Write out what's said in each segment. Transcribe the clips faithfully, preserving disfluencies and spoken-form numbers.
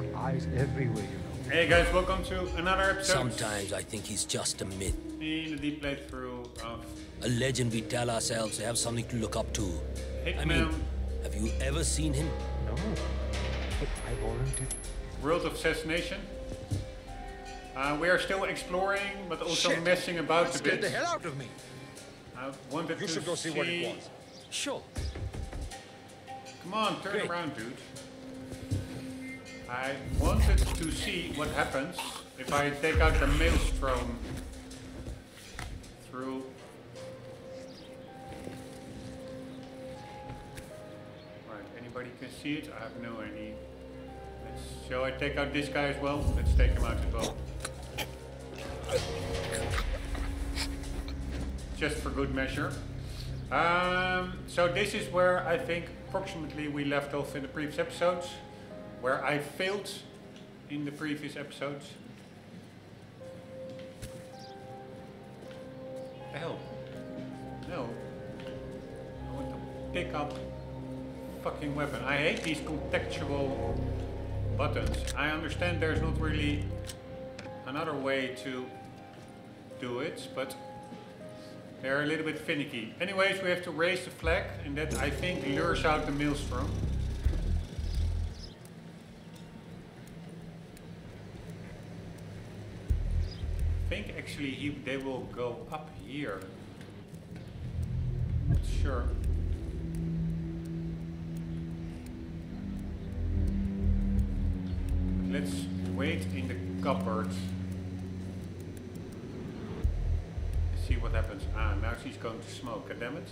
got eyes everywhere, you know. Hey guys, welcome to another episode. Sometimes I think he's just a myth. In the playthrough of... a legend we tell ourselves to have something to look up to. Hitman. I mean, have you ever seen him? No, but I volunteered. World of Assassination. Uh, we are still exploring, but also Shit. messing about That's a bit. Get the hell out of me. I wanted you to should go see, see what it was. Sure. Come on, turn Great. around, dude. I wanted to see what happens if I take out the Maelstrom through. Right, anybody can see it? I have no idea. Let's, shall I take out this guy as well? Let's take him out as well. Just for good measure. Um, so this is where I think approximately we left off in the previous episodes, where I failed in the previous episodes. What the hell? No. I want to pick up a fucking weapon. I hate these contextual buttons. I understand there's not really another way to do it, but they're a little bit finicky. Anyways, we have to raise the flag, and that I think lures out the Maelstrom. I think actually he, they will go up here. Not sure. Let's wait in the cupboard. See what happens. Ah, now she's going to smoke. Damn it.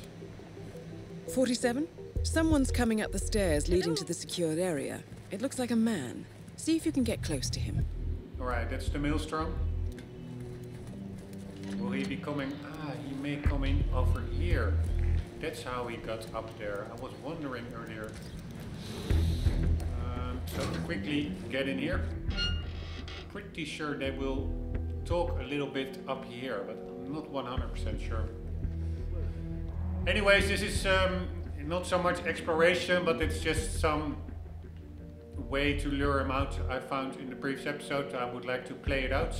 forty-seven? Someone's coming up the stairs leading Hello. to the secured area. It looks like a man. See if you can get close to him. Alright, that's the Maelstrom. Will he be coming? Ah, he may come in over here. That's how he got up there. I was wondering earlier. Um, so quickly get in here. Pretty sure they will talk a little bit up here, but not one hundred percent sure. Anyways, this is um, not so much exploration, but it's just some way to lure him out I found in the previous episode. I would like to play it out.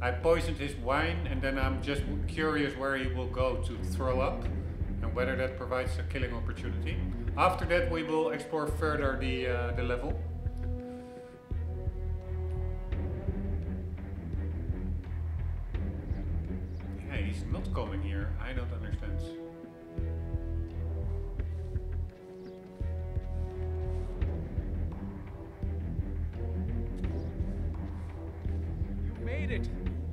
I poisoned his wine, and then I'm just curious where he will go to throw up and whether that provides a killing opportunity. After that, we will explore further the, uh, the level. He's not coming here. I don't understand. You made it.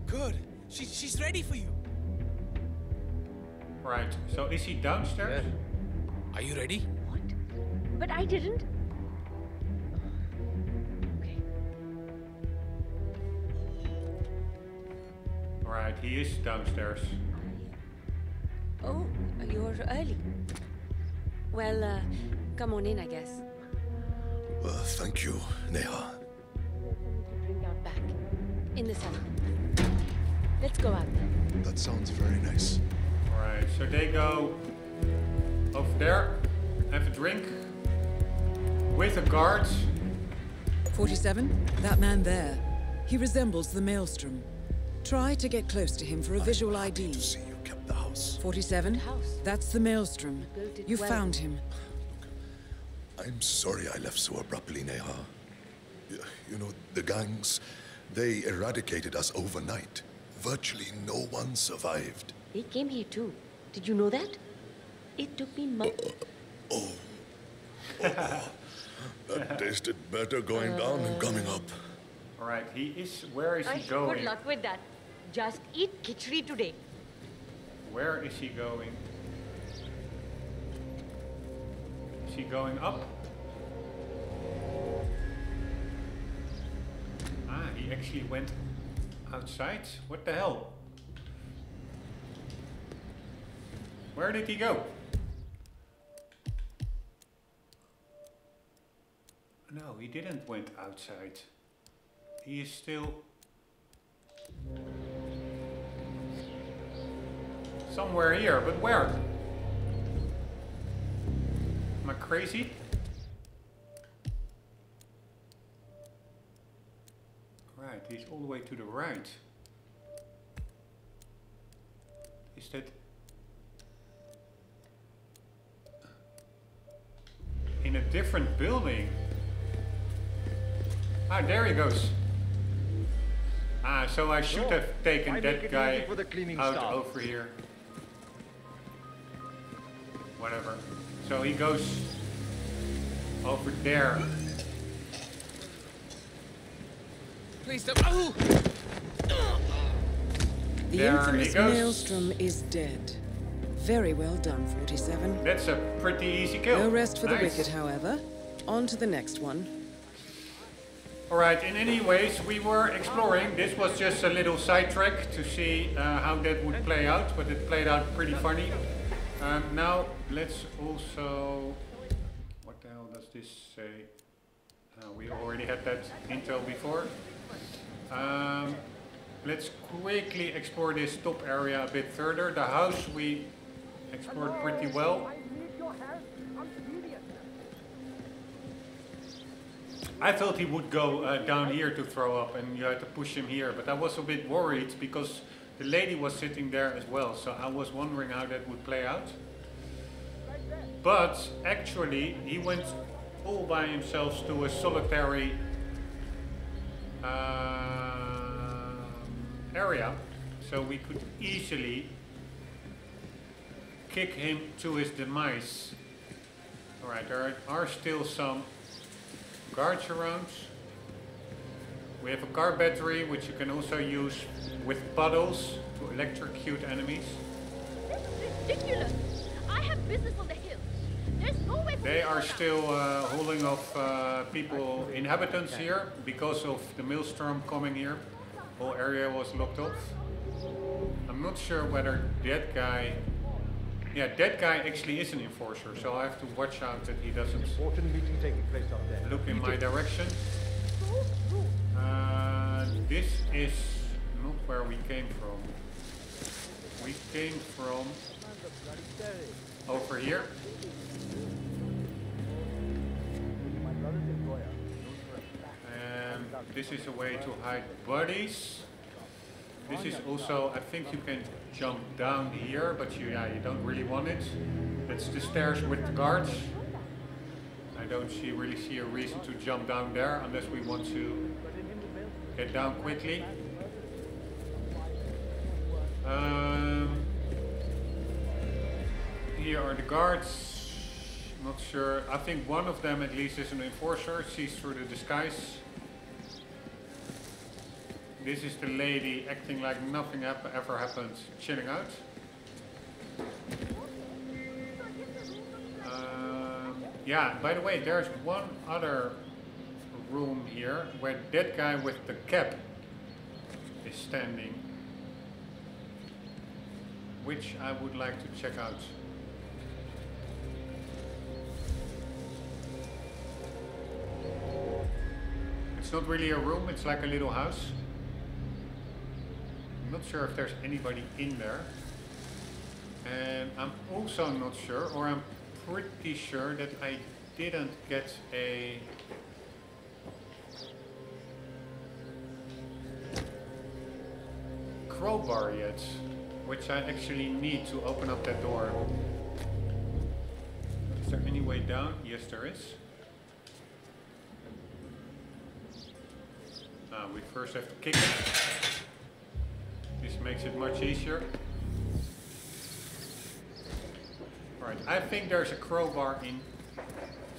Good. She, she's ready for you. Right. So is he downstairs? Yeah. Are you ready? What? But I didn't. Right, he is downstairs. Oh, you're early. Well, uh, come on in, I guess. Uh, thank you, Neha. Bring that back. In the summer. Let's go out there. That sounds very nice. Alright, so they go over there, have a drink, with the guards. forty-seven, that man there. He resembles the Maelstrom. Try to get close to him for a visual I D. To see you kept the house. forty-seven, that's the Maelstrom. You found him. Look, I'm sorry I left so abruptly, Neha. You know, the gangs, they eradicated us overnight. Virtually no one survived. They came here too. Did you know that? It took me months. Oh, oh, oh. That tasted better going uh, down and coming up. All right, he is, where is he I going? Good luck with that. Just eat khichdi today. Where is he going? Is he going up? Ah, he actually went outside? What the hell? Where did he go? No, he didn't went outside. He is still somewhere here, but where? Am I crazy? Alright, he's all the way to the right. Is that in a different building? Ah, there he goes. Ah, so I should have taken that guy out over here. Whatever. So he goes over there. Please stop. Oh. The infamous Maelstrom is dead. Very well done, forty-seven. That's a pretty easy kill. No rest for the wicked, however. On to the next one. Alright, in any ways, we were exploring. This was just a little sidetrack to see uh, how that would play out, but it played out pretty funny. Um, now, let's also... What the hell does this say? Uh, we already had that intel before. Um, let's quickly explore this top area a bit further. The house we explored pretty well. I thought he would go uh, down here to throw up and you had to push him here, but I was a bit worried because the lady was sitting there as well, so I was wondering how that would play out. But actually he went all by himself to a solitary uh, area, so we could easily kick him to his demise. Alright, there are still some guards around. We have a car battery which you can also use with puddles to electrocute enemies. This is ridiculous. I have business on the hill. There's no way. They are still uh, holding off uh, people, inhabitants here because of the Maelstrom coming here. Whole area was locked off. I'm not sure whether that guy. Yeah, that guy actually is an enforcer, so I have to watch out that he doesn't look in my direction. Uh, this is not where we came from. We came from over here. And this is a way to hide bodies. This is also, I think you can jump down here, but you, yeah, you don't really want it. That's the stairs with the guards. I don't see, really see a reason to jump down there, unless we want to get down quickly. Um, here are the guards. Not sure, I think one of them at least is an enforcer, sees through the disguise. This is the lady acting like nothing hap ever happened, chilling out. Um, yeah, by the way, there's one other room here where that guy with the cap is standing, which I would like to check out. It's not really a room, it's like a little house. Not sure if there's anybody in there, and I'm also not sure, or I'm pretty sure that I didn't get a crowbar yet, which I actually need to open up that door. Is there any way down? Yes, there is. Ah, we first have to kick it. This makes it much easier. Alright, I think there's a crowbar in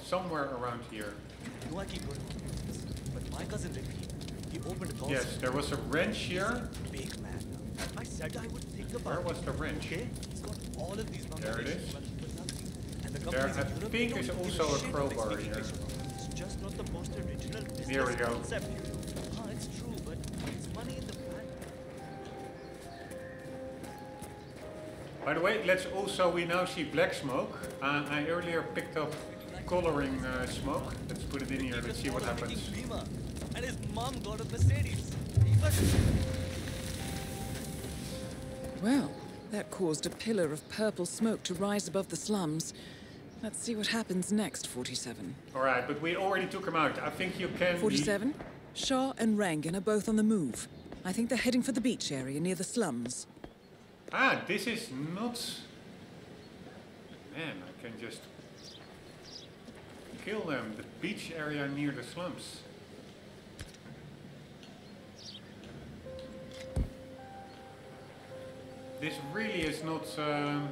somewhere around here. Yes, there was a wrench here. Where was the wrench? There it is. There, I think, is also a crowbar here. Here we go. By the way, let's also, we now see black smoke. Uh, I earlier picked up coloring uh, smoke. Let's put it in here, let's see what happens. And his mom got a Mercedes. Well, that caused a pillar of purple smoke to rise above the slums. Let's see what happens next, forty-seven. Alright, but we already took him out. I think you can... forty-seven? Shah and Rangan are both on the move. I think they're heading for the beach area near the slums. Ah, this is not... Man, I can just kill them. The beach area near the slums. This really is not... Um...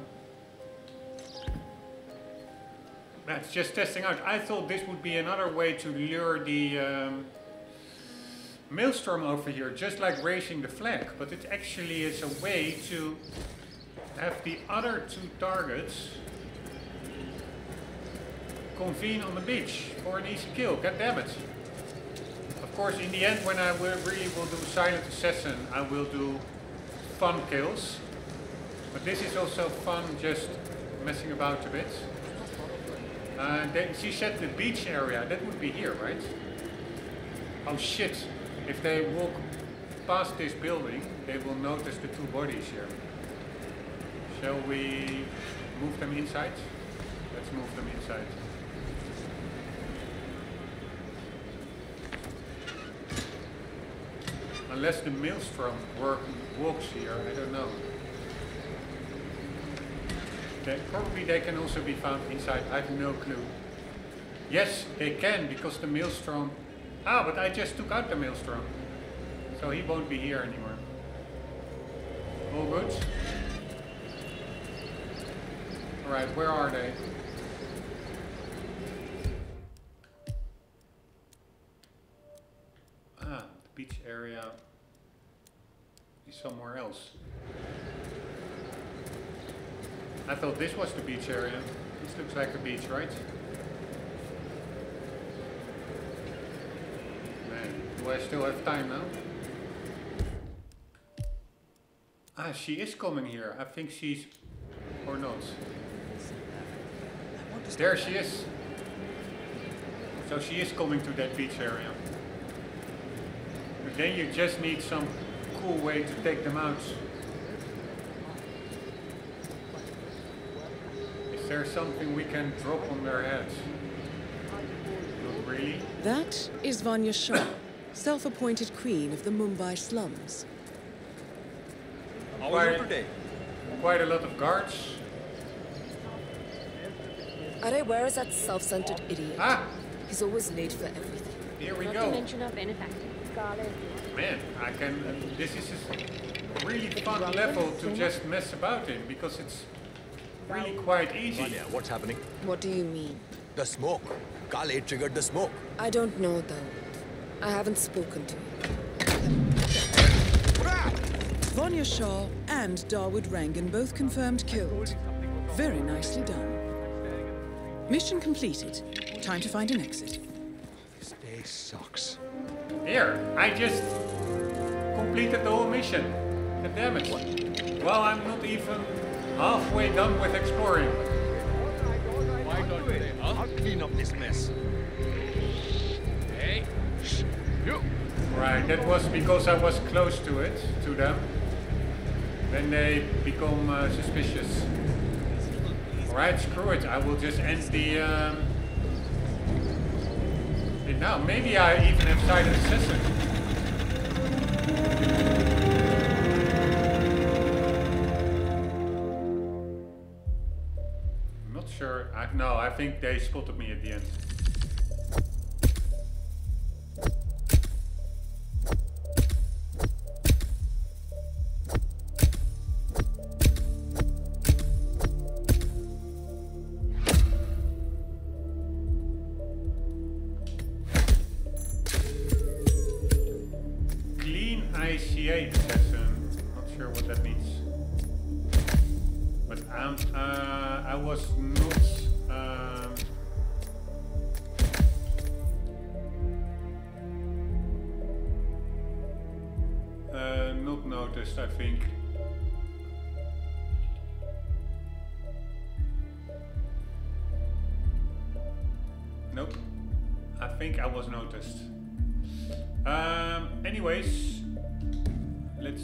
That's just testing out. I thought this would be another way to lure the um, Maelstrom over here, just like raising the flag. But it actually is a way to have the other two targets convene on the beach for an easy kill. God damn it. Of course, in the end, when I will really will do silent assassin, I will do fun kills. But this is also fun, just messing about a bit. Uh, they, she said the beach area, that would be here, right? Oh shit, if they walk past this building, they will notice the two bodies here. Shall we move them inside? Let's move them inside. Unless the Maelstrom work, walks here, I don't know. They, probably they can also be found inside, I have no clue. Yes, they can, because the Maelstrom... Ah, but I just took out the Maelstrom. So he won't be here anymore. All good. Alright, where are they? Ah, the beach area is somewhere else. I thought this was the beach area. This looks like the beach, right? Man, do I still have time now? Ah, she is coming here. I think she's... or not. There she is. So she is coming to that beach area. But then you just need some cool way to take them out. Is there something we can drop on their heads? Not really. That is Vanya Shah, self-appointed queen of the Mumbai slums. How are you today? Quite a lot of guards. Are, where is that self-centered idiot? Ah! He's always late for everything. Here we Not go. Mention of benefactor. Man, I can. Uh, this is a really fun level to just mess about in because it's. Really quite easy. Vanya, what's happening? What do you mean? The smoke. Kale triggered the smoke. I don't know, though. I haven't spoken to him. Vanya Shah and Dawood Rangan both confirmed killed. Very nicely done. Mission completed. Time to find an exit. This day sucks. Here, I just completed the whole mission. God damn it. What? Well, I'm not even... halfway done with exploring. Why don't they? Huh? I'll clean up this mess. Hey, you. Right, that was because I was close to it, to them. Then they become uh, suspicious. Right, screw it. I will just end the. Um... And now, maybe I even have silent assassin. Sure, I, no, I think they spotted me at the end. Clean I C A session. Not sure what that means. But I'm, uh, I was not... Um, uh, not noticed, I think. Nope. I think I was noticed. Um, anyways, let's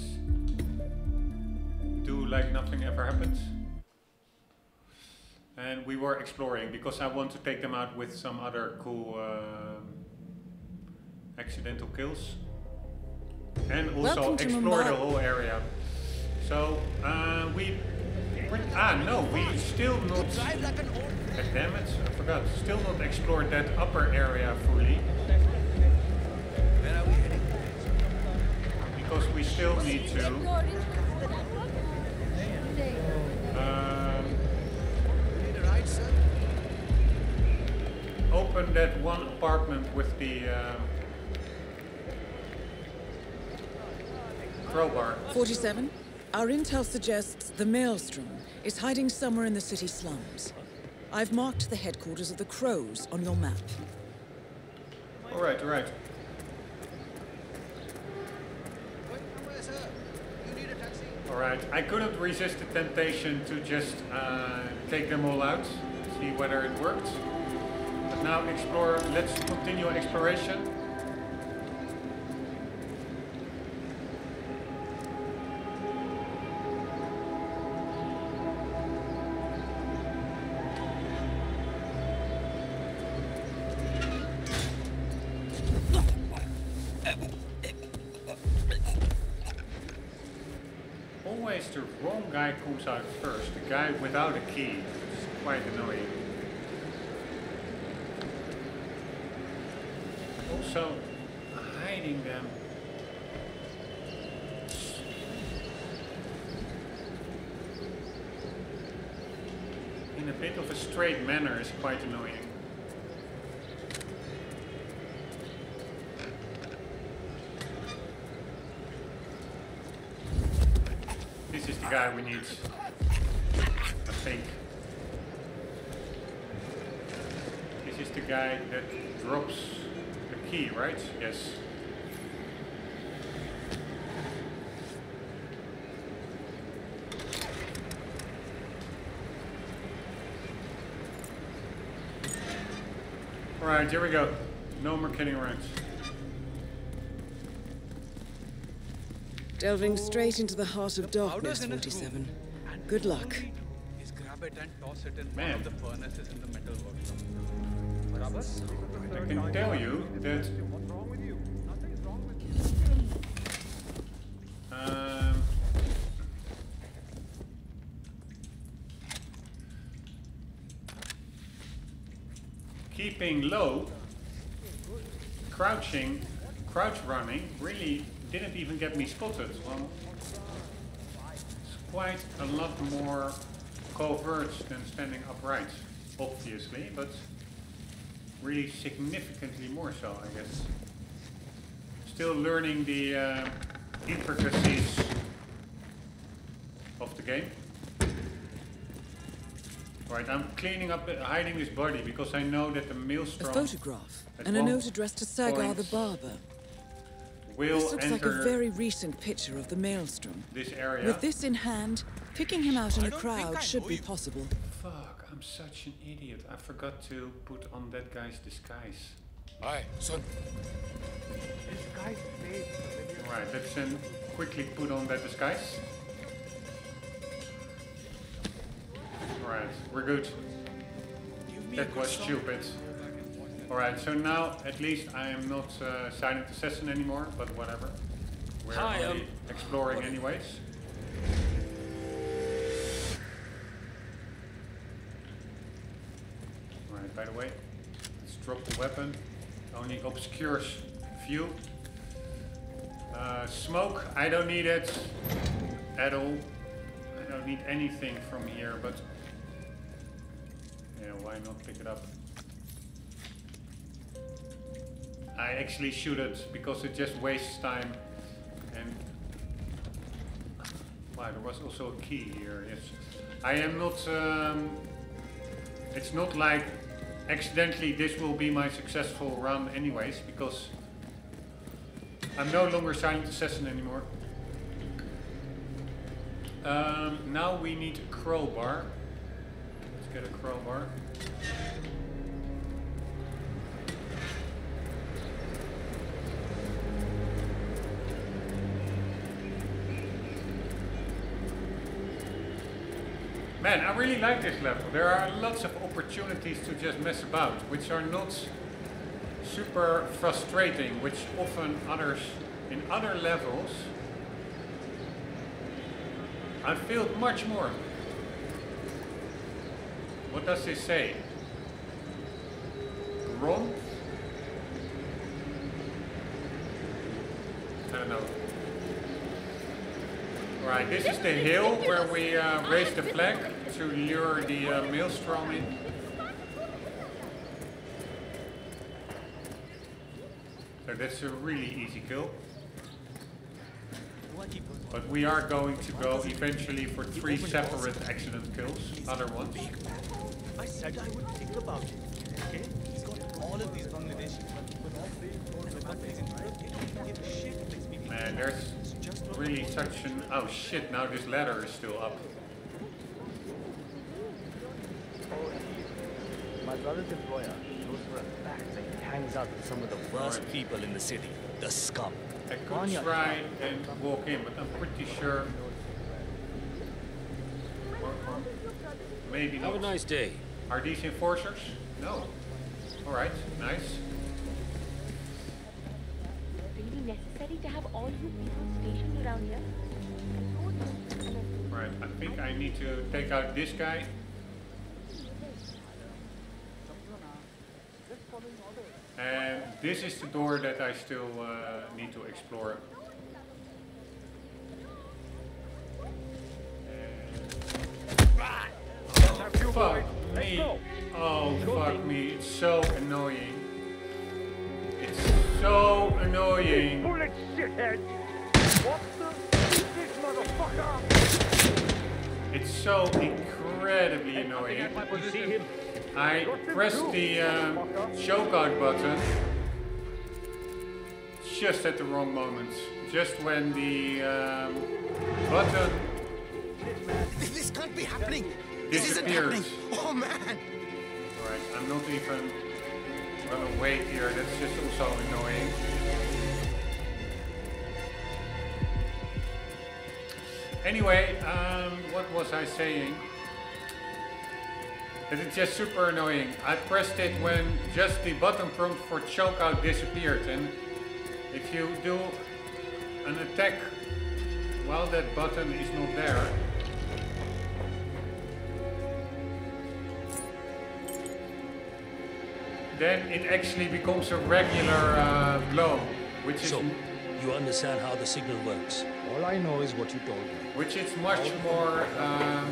do like nothing ever happened. And we were exploring because I want to take them out with some other cool uh, accidental kills, and also explore the whole area. So uh, we ah no we still not damn it I forgot still not explored that upper area fully because we still need to. Um, Open that one apartment with the uh, crowbar. forty-seven. Our intel suggests the Maelstrom is hiding somewhere in the city slums. I've marked the headquarters of the Crows on your map. All right, all right. All right. I couldn't resist the temptation to just uh, take them all out, see whether it worked. Now explore, let's continue exploration. Always the wrong guy comes out first, the guy without a key. It's quite annoying. So hiding them. In a bit of a straight manner is quite annoying. This is the guy we need, I think. This is the guy that drops key, right? Yes. All right, here we go. No more kidding around. Delving straight into the heart of darkness, forty-seven. Good luck. Man. I can tell you that um, keeping low, crouching, crouch running really didn't even get me spotted. Well, it's quite a lot more covert than standing upright, obviously, but really significantly more so, I guess. Still learning the uh, intricacies of the game. Right, I'm cleaning up, uh, hiding this body because I know that the Maelstrom. A photograph and a note addressed to Sagar the barber. This looks like a very recent picture of the Maelstrom. This area. With this in hand, picking him out in the crowd should be possible. Fuck, I'm such an idiot. I forgot to put on that guy's disguise. Hi, son. Alright, let's then quickly put on that disguise. Alright, we're good. That was stupid. Alright, so now at least I am not uh, silent assassin anymore, but whatever. We're Hi, um, exploring anyways. By the way, let's drop the weapon. Only obscures view. Uh, smoke, I don't need it at all. I don't need anything from here, but yeah, why not pick it up? I actually shoot it because it just wastes time. And wow, there was also a key here. Yes, I am not. Um, it's not like. Accidentally, this will be my successful run anyways, because I'm no longer silent assassin anymore. Um, now we need a crowbar. Let's get a crowbar. Man, I really like this level. There are lots of opportunities to just mess about, which are not super frustrating, which often others in other levels I failed much more. What does this say? Wrong? I don't know. Right, this is the hill where we uh, raised the flag to lure the uh, Maelstrom in. So that's a really easy kill. But we are going to go eventually for three separate accident kills, other ones. I said I would think about it. Okay? He's got all of these Bangladeshis, but all three in. Man, there's really such an... Oh shit, now this ladder is still up. My brother's employer knows for a fact that he hangs out with some of the worst right. people in the city. The scum. I could try and walk in, but I'm pretty sure. Or, or maybe not. Have a nice day. Are these enforcers? No. All right, nice. Really necessary to have all you people stationed around here? Right, I think I need to take out this guy. And this is the door that I still uh, need to explore. Oh, fuck me. Oh, fuck me. It's so annoying. It's so annoying. Bullet shithead. What the? This motherfucker. It's so incredibly annoying. You see him? I pressed the um, chokeout button just at the wrong moment. Just when the um, button this can't be happening. This isn't happening. Oh man! Alright, I'm not even gonna wait here. That's just also annoying. Anyway, um, what was I saying? It's just super annoying. I pressed it when just the button prompt for chokeout disappeared, and if you do an attack while that button is not there, then it actually becomes a regular uh, blow, which so is... You understand how the signal works. All I know is what you told me. Which is much more... Um,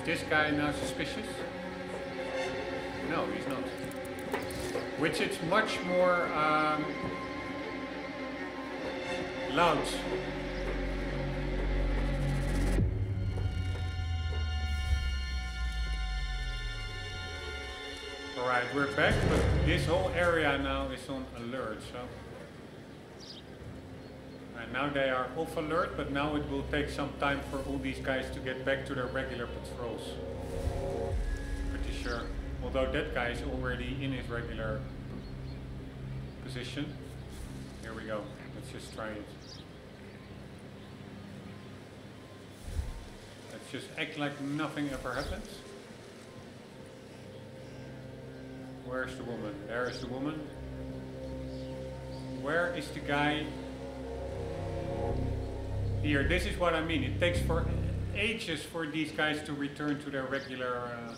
Is this guy now suspicious? No, he's not. Which it's much more um, loud. All right, we're back, but this whole area now is on alert. So, and now they are off alert, but now it will take some time for all these guys to get back to their regular patrols. Pretty sure. Although that guy is already in his regular position. Here we go. Let's just try it. Let's just act like nothing ever happens. Where's the woman? There is the woman. Where is the guy? Here, this is what I mean. It takes for ages for these guys to return to their regular uh,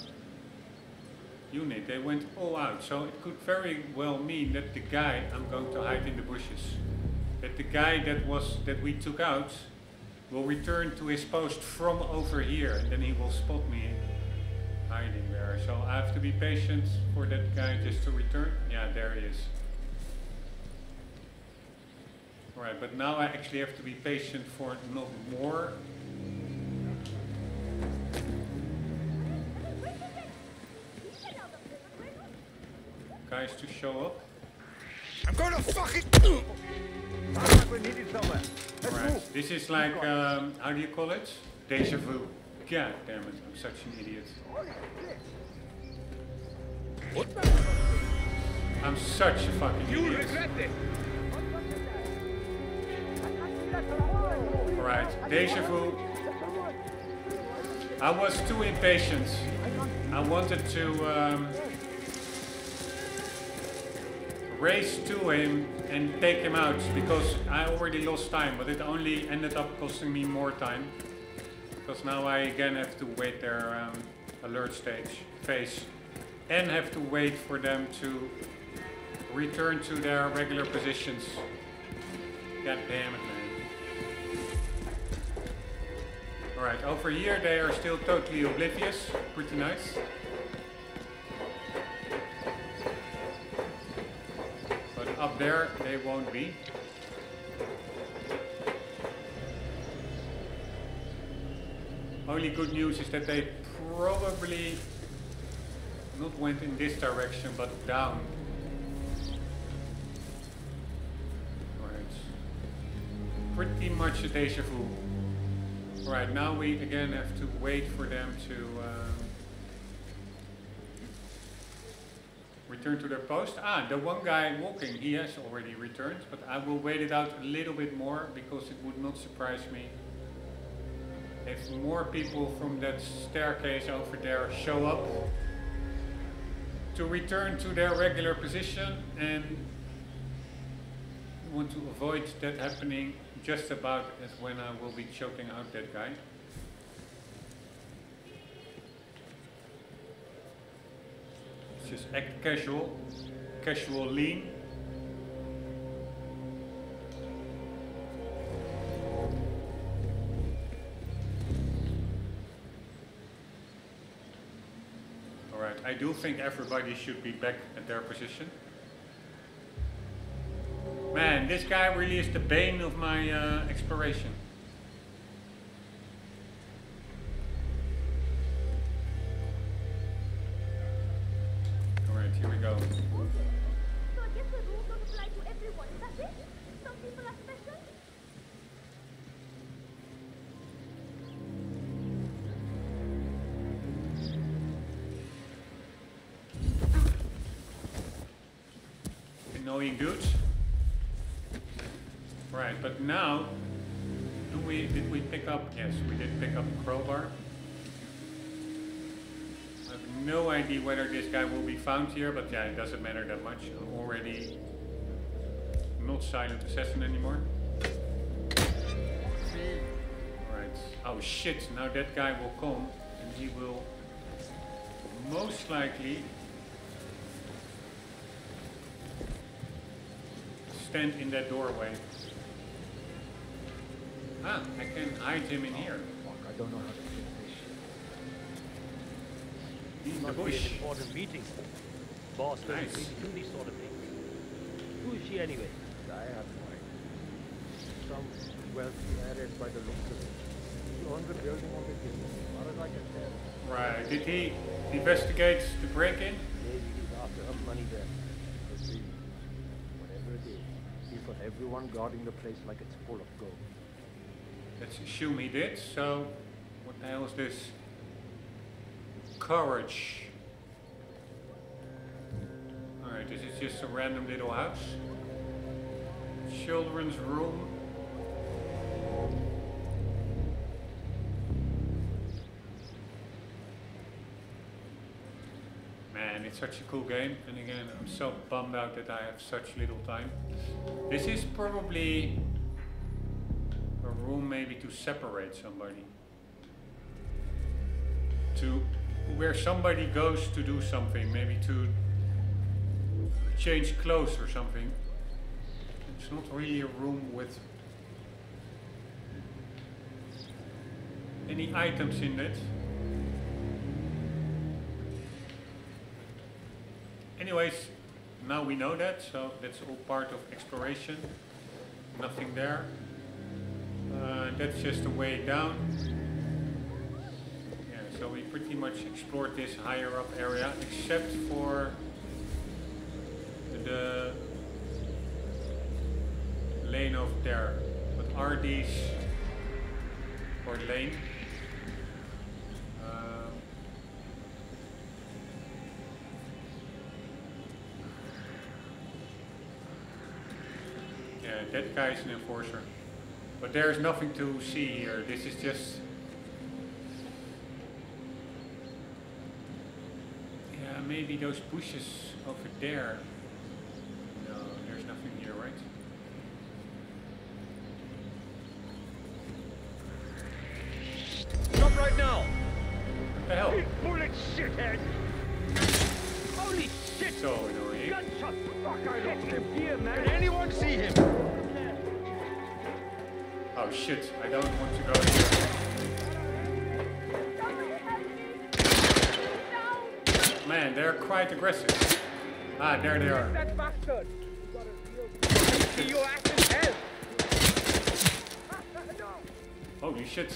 unit. They went all out, so it could very well mean that the guy I'm going to hide in the bushes, that the guy that was that we took out will return to his post from over here, and then he will spot me hiding there. So I have to be patient for that guy just to return. Yeah, there he is. Alright, but now I actually have to be patient for not more. Guys to show up. I'm gonna fuck it! Alright, this is like, um, how do you call it? Deja vu. God damn it, I'm such an idiot. What? I'm such a fucking idiot. You regret it! Right, deja vu. I was too impatient. I wanted to um, race to him and take him out because I already lost time, but it only ended up costing me more time because now I again have to wait their um, alert stage phase and have to wait for them to return to their regular positions. God damn it, man. Alright, over here they are still totally oblivious. Pretty nice. But up there they won't be. Only good news is that they probably not went in this direction but down. Pretty much a deja vu. Right, now we again have to wait for them to um, return to their post. Ah, the one guy walking, he has already returned, but I will wait it out a little bit more because it would not surprise me if more people from that staircase over there show up to return to their regular position, and want to avoid that happening just about as when I will be choking out that guy. Just act casual, casual lean. All right, I do think everybody should be back at their position. Man, this guy really is the bane of my uh, exploration. Alright, here we go. So I guess the rules don't apply to everyone, is that it? Some people are special? Annoying dudes. Right, but now, do we, did we pick up, yes, we did pick up a crowbar. I have no idea whether this guy will be found here, but yeah, it doesn't matter that much. I'm already not silent assassin anymore. Alright, oh shit, now that guy will come, and he will most likely stand in that doorway. Ah, I can hide him in here. I don't know how to do this. He's in the bush. Meeting. Boss, nice. Do these sort of things. Who is she anyway? I have no idea. Some wealthy headed by the looks of it. He owned the building on the hill. What did I get there? Right. Did he investigate the break-in? Maybe he's after her money there. Whatever it is, he's got everyone guarding the place like it's full of gold. Let's assume he did, so what the hell is this? Courage. Alright, this is just a random little house. Children's room. Man, it's such a cool game, and again, I'm so bummed out that I have such little time. This is probably a room maybe to separate somebody, to where somebody goes to do something, maybe to change clothes or something. It's not really a room with any items in it. Anyways, now we know that, so that's all part of exploration. Nothing there. Uh, that's just a way down. Yeah, so we pretty much explored this higher up area, except for the lane over there. What are these? Or lane? Uh, yeah, that guy's an enforcer. But there is nothing to see here. This is just maybe those bushes over there. No, there's nothing here, right? Stop right now! What the hell? Big bullet, shithead! Holy shit! So annoying. Gunshot! Fuck, I lost him here, man! Can anyone see him? Oh shit, I don't want to go here. Man, they're quite aggressive. Ah, there they are. That bastard! See your ass in hell! Holy shit.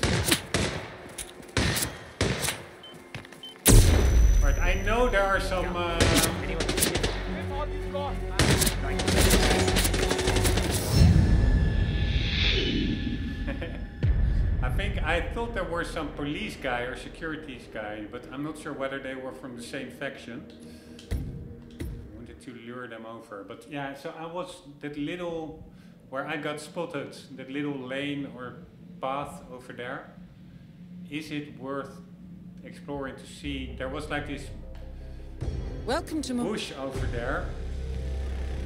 Alright, I know there are some... Uh... I think I thought there were some police guy or security guy, but I'm not sure whether they were from the same faction. I wanted to lure them over, but yeah, so I was that little where I got spotted, that little lane or path over there. Is it worth exploring to see? There was like this Welcome to bush over there,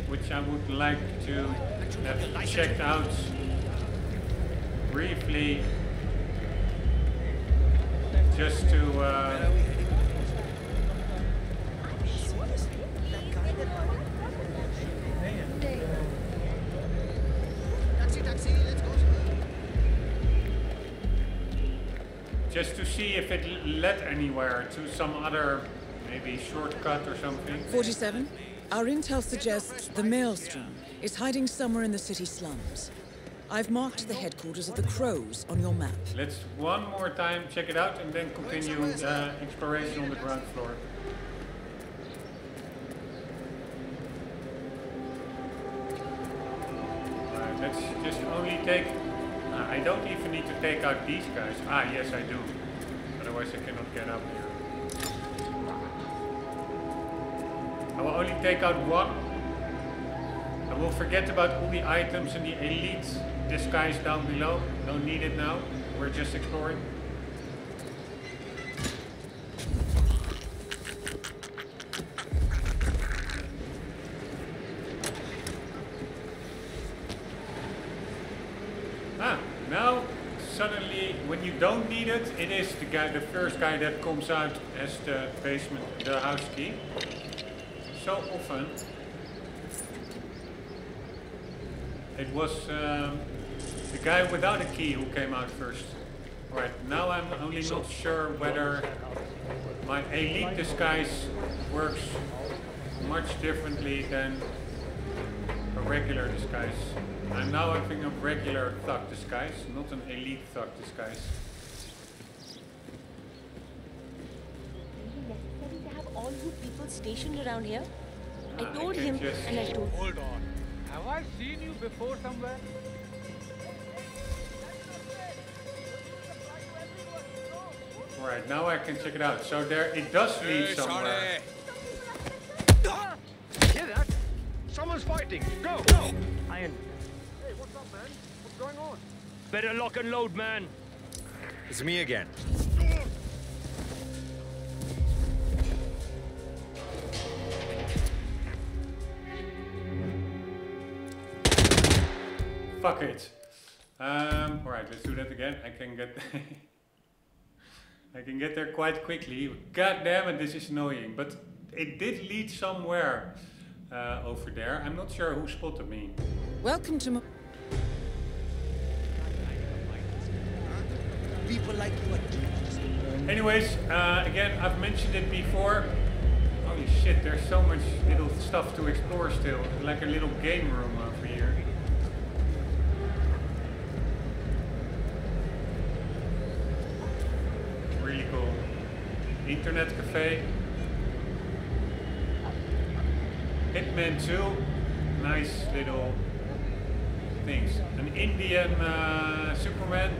which I would like to have checked out briefly, just to uh, just to see if it led anywhere to some other maybe shortcut or something. forty-seven, our intel suggests the Maelstrom is hiding somewhere in the city slums. I've marked the headquarters of the Crows on your map. Let's one more time check it out and then continue the exploration on the ground floor. Alright, let's just only take... Uh, I don't even need to take out these guys. Ah, yes, I do. Otherwise I cannot get up here. I will only take out one. I will forget about all the items and the elite disguise down below. Don't need it now. We're just exploring. Ah, now suddenly when you don't need it, it is the guy, the first guy that comes out as the basement, the house key. So often. It was um, the guy without a key who came out first. Alright, now I'm only not sure whether my elite disguise works much differently than a regular disguise. I'm now having a regular thug disguise, not an elite thug disguise. Is it necessary to have all you people stationed around here? I told him and I told him. Hold on. Have I seen you before somewhere? Alright, now I can check it out. So there, it does lead hey, somewhere. Sorry. Hear that? Someone's fighting. Go, go. Iron. Hey, what's up, man? What's going on? Better lock and load, man. It's me again. Fuck it. Um, Alright, let's do that again. I can get I can get there quite quickly. God damn it, this is annoying. But it did lead somewhere uh, over there. I'm not sure who spotted me. Welcome to my... People like you are... Anyways, uh, again, I've mentioned it before. Holy shit, there's so much little stuff to explore still. It's like a little game room over here. Really cool. Internet cafe. Hitman two. Nice little things. An Indian uh, Superman.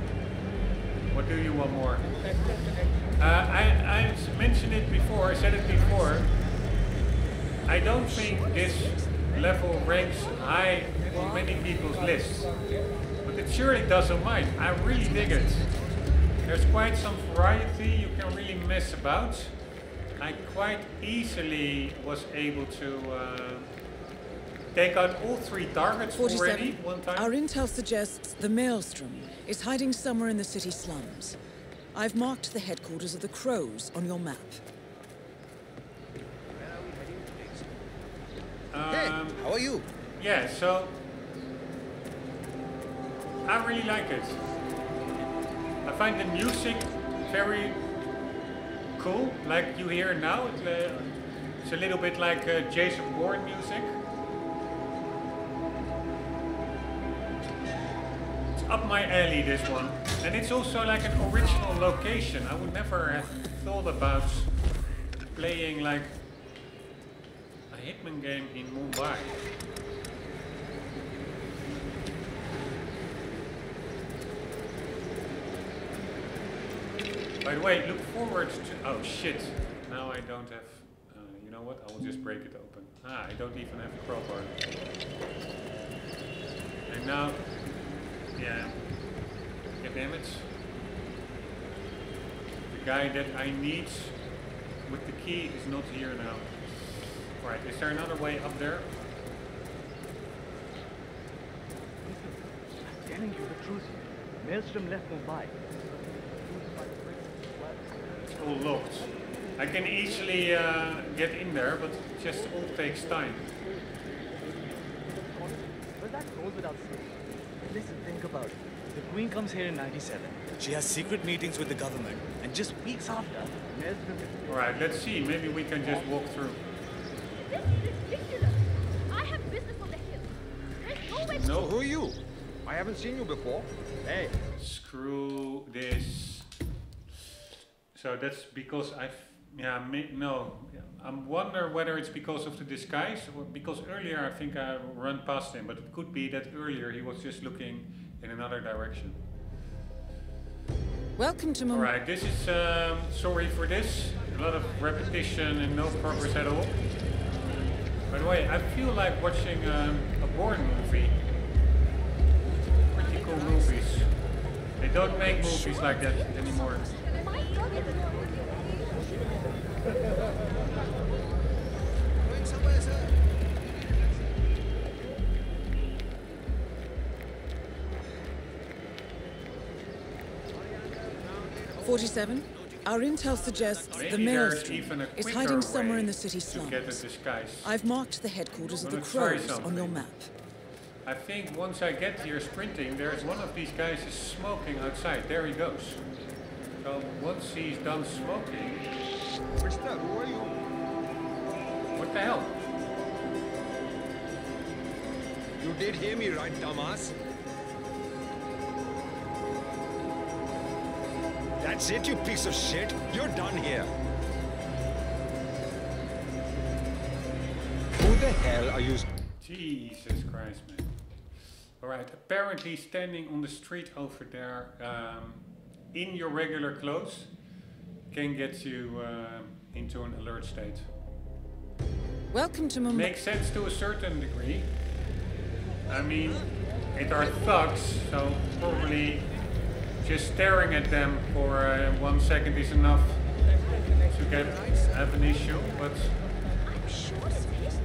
What do you want more? Uh, I, I mentioned it before. I said it before. I don't think this level ranks high on many people's lists. But it surely doesn't mind. I really dig it. There's quite some variety you can really mess about. I quite easily was able to uh, take out all three targets already one time. Our intel suggests the Maelstrom is hiding somewhere in the city slums. I've marked the headquarters of the Crows on your map. Um, hey, how are you? Yeah, so I really like it. I find the music very cool, like you hear now. It, uh, it's a little bit like uh, Jason Bourne music. It's up my alley, this one. And it's also like an original location. I would never have thought about playing like a Hitman game in Mumbai. By the way, look forward to... Oh shit, now I don't have... Uh, you know what, I will just break it open. Ah, I don't even have a crowbar. And now... Yeah. Yeah, damn it. The guy that I need with the key is not here now. Right, is there another way up there? I'm telling you the truth here. Maelstrom left Mumbai. All locked. I can easily uh, get in there, but it just all takes time. Well, that goes without saying. Listen, think about it. The Queen comes here in ninety-seven. She has secret meetings with the government, and just weeks after. All right, let's see. Maybe we can just walk through. This is ridiculous. I have business on the hill. There's no way. No, who are you? I haven't seen you before. Hey. Screw this. So that's because I've, yeah, no, I wonder whether it's because of the disguise, or because earlier I think I ran past him, but it could be that earlier he was just looking in another direction. Welcome to Mumbai. All right, this is, um, sorry for this, a lot of repetition and no progress at all. By the way, I feel like watching um, a Bourne movie. Pretty cool movies. They don't make movies like that anymore. forty-seven. Our intel suggests Maybe the Maelstrom is hiding somewhere in the city slums. I've marked the headquarters I'm of the Crows on your map. I think once I get here sprinting, there's one of these guys is smoking outside. There he goes. So once he's done smoking... We're stuck. Who are you? What the hell? You did hear me right, dumbass? That's it, you piece of shit. You're done here. Who the hell are you? Jesus Christ, man. Alright, apparently standing on the street over there... Um, in your regular clothes can get you uh, into an alert state. Welcome to Mumbai. Makes sense to a certain degree. I mean, it are thugs, so probably just staring at them for uh, one second is enough to get have an issue. But I'm sure it's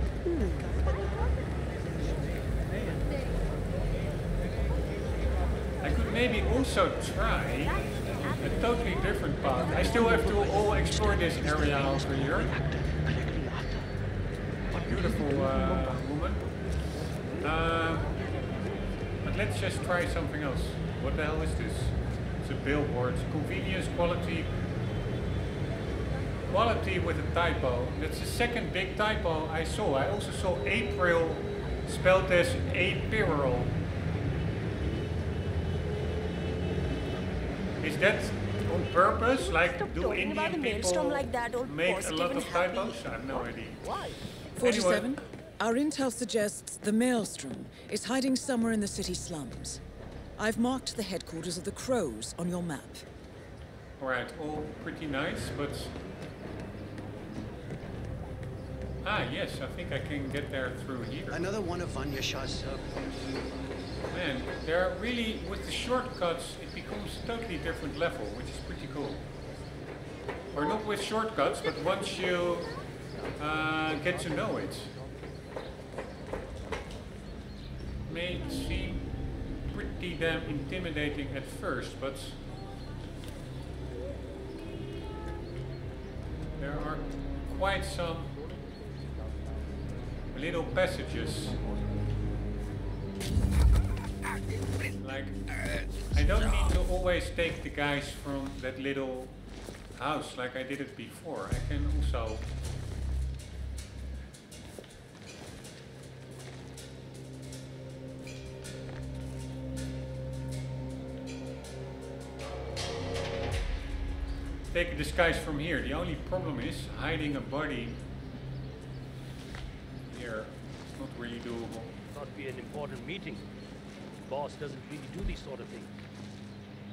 I could maybe also try a totally different path. I still have to all explore this area over here. Beautiful uh, woman. Uh, but let's just try something else. What the hell is this? It's a billboard. It's convenience, quality. Quality with a typo. That's the second big typo I saw. I also saw April spelled as April. Is that on purpose? Like, Stop do Indian people like that, make a lot of typos? I have no idea. forty-seven. Anyway. Our intel suggests the Maelstrom is hiding somewhere in the city slums. I've marked the headquarters of the Crows on your map. Alright, all pretty nice, but... Ah, yes, I think I can get there through here. Another one of Vanya Shah's... Man, they're really, with the shortcuts, it becomes a totally different level, which is pretty cool. or not with shortcuts, but once you uh, get to know it. It may seem pretty damn intimidating at first, but there are quite some little passages. Like, I don't need to always take the guys from that little house like I did it before. I can also take a disguise from here. The only problem is hiding a body here. It's not really doable. Thought it'd be an important meeting. The boss doesn't really do these sort of things.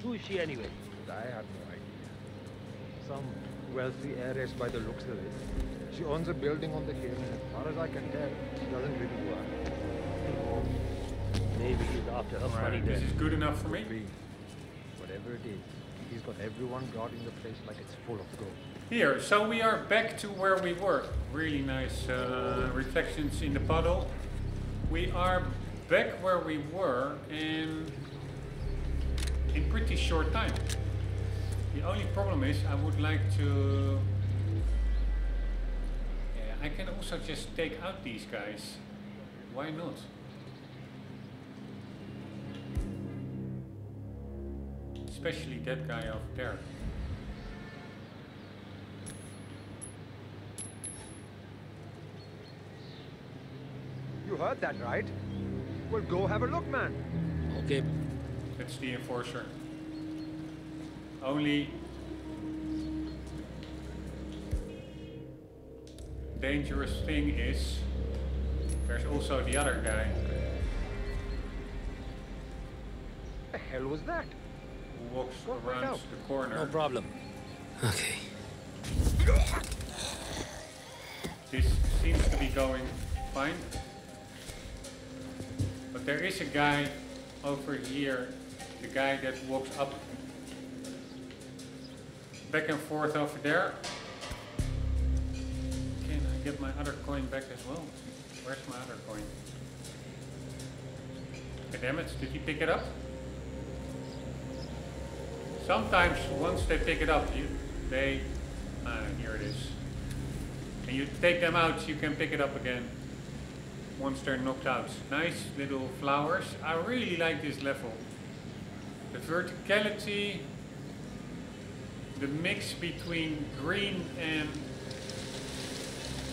Who is she anyway? I have no idea. Some wealthy heiress by the looks of it. She owns a building on the hill. As far as I can tell, she doesn't really work. Maybe he's after her money. This is good enough for me. Whatever it is. He's got everyone guarding the place like it's full of gold. Here, so we are back to where we were. Really nice uh, reflections in the puddle. We are back where we were in, in pretty short time. The only problem is I would like to... Yeah, I can also just take out these guys. Why not? Especially that guy over there. You heard that, right? Well, go have a look, man. Okay. That's the enforcer. Only dangerous thing is there's also the other guy. The hell was that? Walks around right the corner. No problem. Okay. This seems to be going fine. But there is a guy over here, the guy that walks up back and forth over there. Can I get my other coin back as well? Where's my other coin? God damn it, did he pick it up? Sometimes once they pick it up, you, they, uh, here it is, and you take them out, you can pick it up again once they're knocked out. Nice little flowers. I really like this level. The verticality, the mix between green and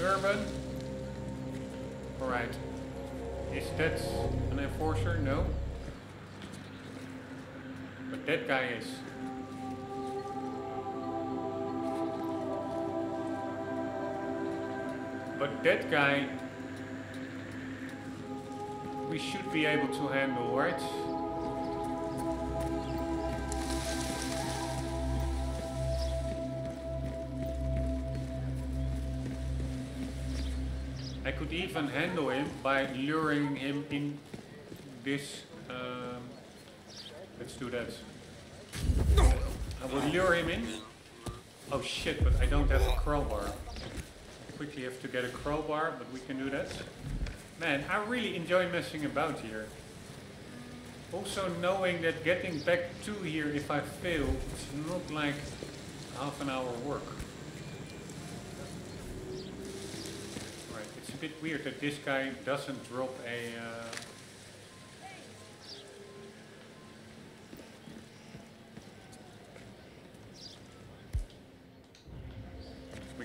urban. Alright, is that an enforcer? No. But that guy is. But that guy, we should be able to handle, right? I could even handle him by luring him in this. Um, let's do that. I will lure him in. Oh shit, but I don't have a crowbar. Quickly have to get a crowbar, but we can do that. Man, I really enjoy messing about here. Also knowing that getting back to here if I fail, it's not like half an hour work. Right, it's a bit weird that this guy doesn't drop a... Uh,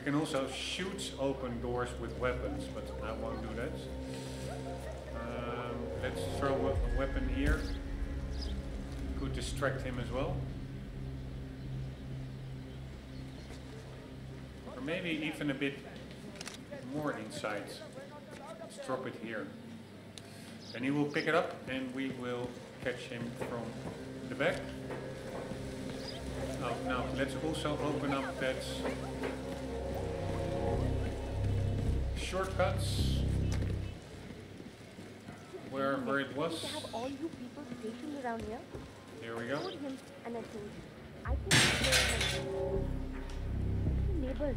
can also shoot open doors with weapons, but I won't do that. Um, let's throw a weapon here. Could distract him as well. Or maybe even a bit more insight. Let's drop it here. Then he will pick it up and we will catch him from the back. Oh, now let's also open up that shortcuts where where it was. You have all you people stationed around here. Here we go. And I think I think neighbors.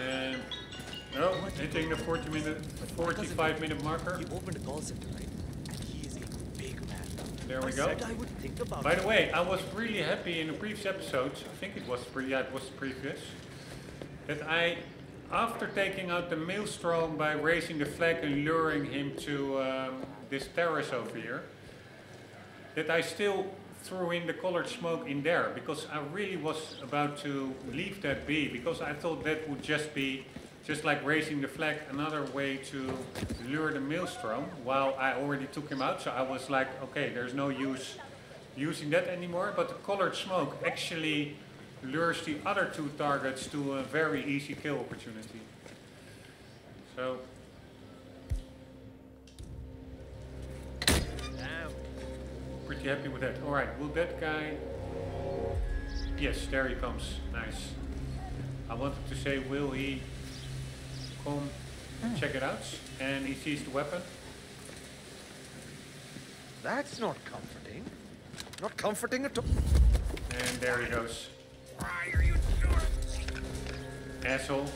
And no, hitting the forty minute, forty-five minute marker. He opened a call center, right? And he is a big man. There we go. I would think about By the way, I was really happy in the previous episodes. I think it was pretty. Yeah, it was previous. That I, after taking out the Maelstrom by raising the flag and luring him to um, this terrace over here, that I still threw in the colored smoke in there, because I really was about to leave that be, because I thought that would just be, just like raising the flag, another way to lure the Maelstrom, while I already took him out. So I was like, okay, there's no use using that anymore, but the colored smoke actually lures the other two targets to a very easy kill opportunity. So. Pretty happy with that. Alright, will that guy... Yes, there he comes. Nice. I wanted to say, will he come check it out? And he sees the weapon. That's not comforting. Not comforting at all. And there he goes. Why are you doing? Asshole.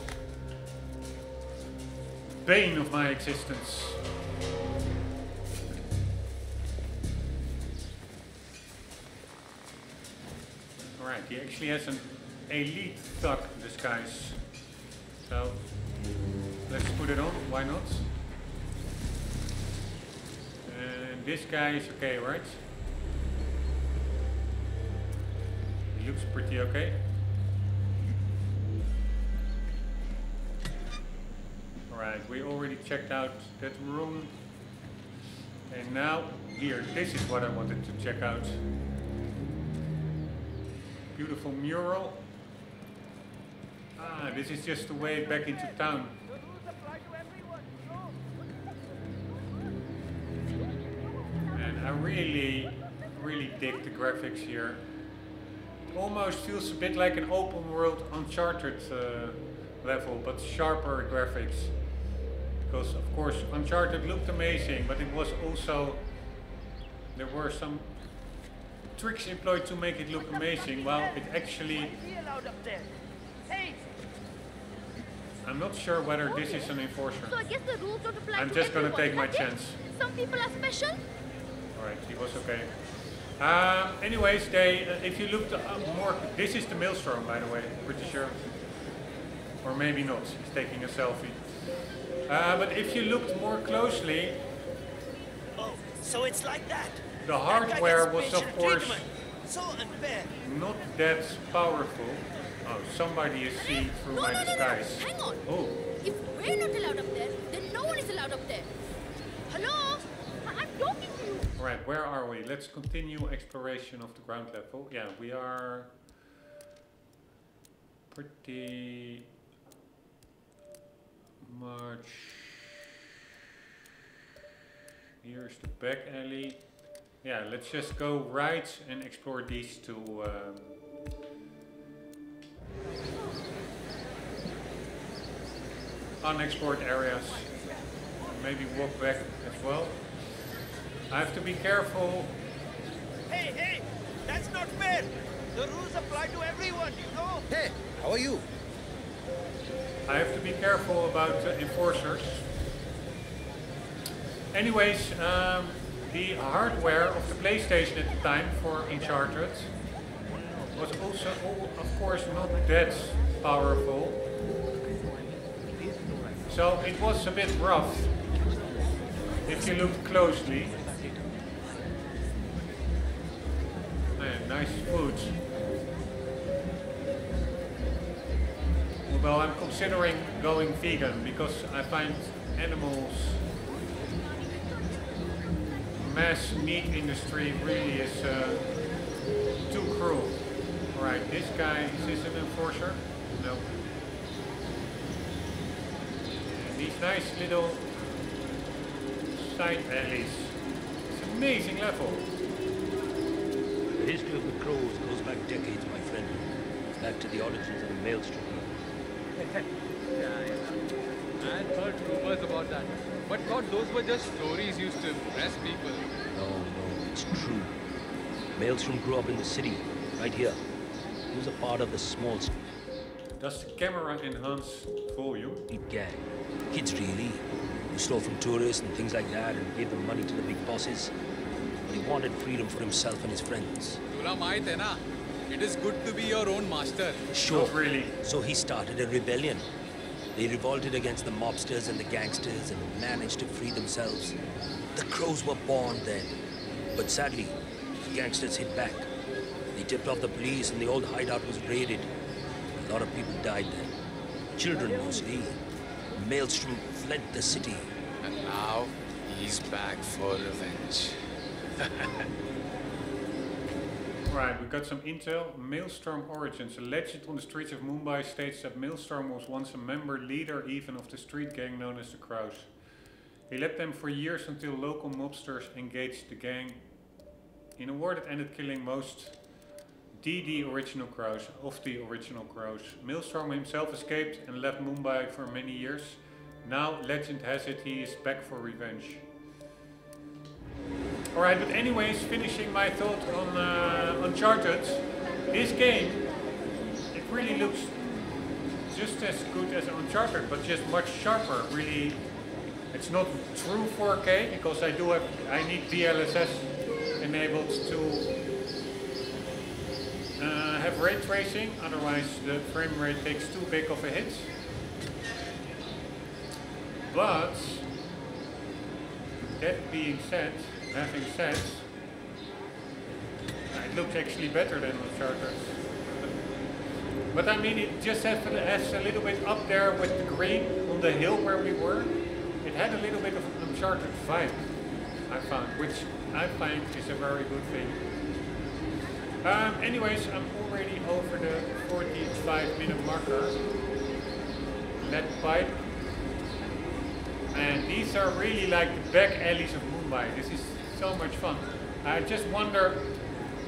Bane of my existence. Alright, he actually has an elite thug disguise. So, let's put it on, why not? And this guy is okay, right? He looks pretty okay. Alright, we already checked out that room. And now, here, this is what I wanted to check out. Beautiful mural. Ah, this is just the way back into town. And I really, really dig the graphics here. It almost feels a bit like an open world Uncharted uh, level, but sharper graphics. Because of course Uncharted looked amazing, but it was also, there were some tricks employed to make it look amazing, while it actually... I'm not sure whether this is an enforcer. I'm just gonna take my chance. Some people are special. Alright, he was okay. Um, anyways, they, uh, if you looked up more... This is the Maelstrom, by the way, pretty sure. Or maybe not, he's taking a selfie. Uh, but if you looked more closely... Oh, so it's like that. The hardware was, of course, not that powerful. Oh, somebody is seeing through my disguise. Hang on. Oh. If we're not allowed up there, then no one is allowed up there. Hello? I'm talking to you. All right, where are we? Let's continue exploration of the ground level. Yeah, we are pretty much... Here's the back alley. Yeah, let's just go right and explore these two. Um. Unexplored areas. Maybe walk back as well. I have to be careful. Hey, hey, that's not fair. The rules apply to everyone, you know? Hey, how are you? I have to be careful about uh, enforcers. Anyways, um... the hardware of the PlayStation at the time for Uncharted was also, of course, not that powerful. So it was a bit rough, if you look closely. Man, nice food. Although I'm considering going vegan, because I find animals... mass meat industry really is uh, too cruel. Alright, this guy, is this an enforcer? No. And these nice little side alleys. It's an amazing level. The history of the Crows goes back decades, my friend. Back to the origins of the Maelstrom. yeah, yeah. I heard rumors about that. But God, those were just stories used to impress people. No, no, it's true. Maelstrom grew up in the city, right here. He was a part of the small... Does the camera enhance for you? It can. Kids really. Who stole from tourists and things like that and gave them money to the big bosses. But he wanted freedom for himself and his friends. It is good to be your own master. Sure. Not really. So he started a rebellion. They revolted against the mobsters and the gangsters and managed to free themselves. The Crows were born then. But sadly, the gangsters hit back. They tipped off the police and the old hideout was raided. A lot of people died then. Children mostly. Maelstrom fled the city. And now, he's back for revenge. Right, we got some intel. Maelstrom origins. A legend on the streets of Mumbai states that Maelstrom was once a member, leader even, of the street gang known as the Crows. He led them for years until local mobsters engaged the gang in a war that ended killing most the original Crows, of the original Crows. Maelstrom himself escaped and left Mumbai for many years. Now, legend has it, he is back for revenge. Alright, but anyways, finishing my thought on uh, Uncharted. This game, it really looks just as good as Uncharted, but just much sharper. Really, it's not true four K, because I do have, I need D L S S enabled to Uh, have ray tracing, otherwise the frame rate takes too big of a hit. But that being said, having said, it looks actually better than Uncharted. But I mean, it just has a little bit up there with the green on the hill where we were. It had a little bit of an Uncharted vibe, I found, which I find is a very good thing. Um, anyways, I'm already over the forty-five minute marker. Lead pipe. And these are really like the back alleys of Mumbai. This is so much fun. I just wonder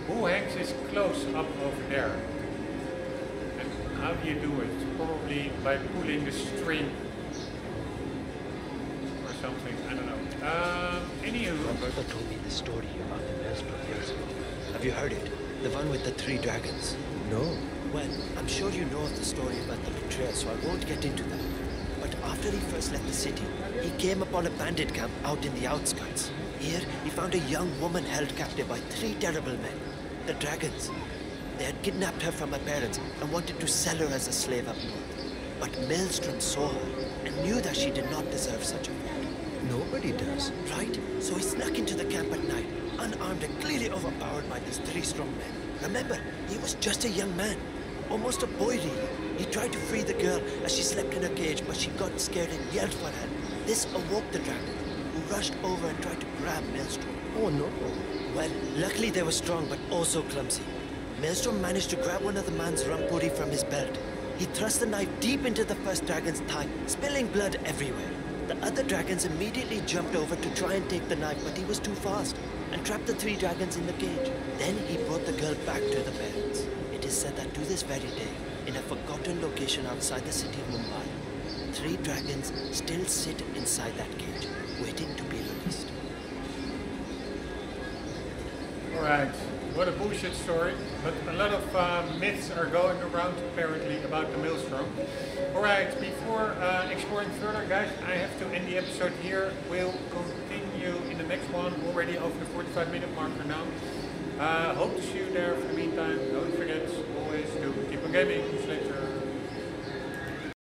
who hangs his clothes up over there. And how do you do it? Probably by pulling the string or something. I don't know. Um, anywho. Roberto told me the story about the Maelstrom. Have you heard it? The one with the three dragons? No. Well, I'm sure you know the story about the betrayal, so I won't get into that. But after he first left the city, he came upon a bandit camp out in the outskirts. Here, he found a young woman held captive by three terrible men, the dragons. They had kidnapped her from her parents and wanted to sell her as a slave up north. But Maelstrom saw her and knew that she did not deserve such a fate. Nobody does. Right? So he snuck into the camp at night, unarmed and clearly overpowered by these three strong men. Remember, he was just a young man, almost a boy really. He tried to free the girl as she slept in her cage, but she got scared and yelled for help. This awoke the dragon, who rushed over and tried to grab Maelstrom. Oh no. Well, luckily they were strong, but also clumsy. Maelstrom managed to grab one of the man's rampuri from his belt. He thrust the knife deep into the first dragon's thigh, spilling blood everywhere. The other dragons immediately jumped over to try and take the knife, but he was too fast and trapped the three dragons in the cage. Then he brought the girl back to the parents. It is said that to this very day, in a forgotten location outside the city of Mumbai, three dragons still sit inside that cage, waiting to be released. Alright, what a bullshit story, but a lot of uh, myths are going around apparently about the Maelstrom. Alright, before uh, exploring further, guys, I have to end the episode here. We'll continue in the next one, already over the forty-five minute marker now. Uh, hope to see you there. For the meantime, don't forget, always do keep on gaming.